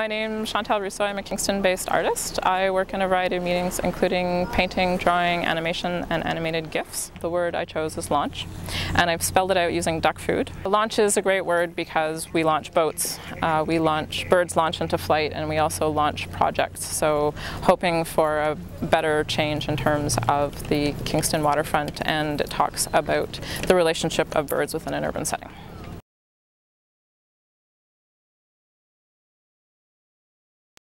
My name is Chantal Rousseau. I'm a Kingston-based artist. I work in a variety of mediums, including painting, drawing, animation, and animated GIFs. The word I chose is launch, and I've spelled it out using duck food. Launch is a great word because we launch boats, birds launch into flight, and we also launch projects. So hoping for a better change in terms of the Kingston waterfront, and it talks about the relationship of birds within an urban setting.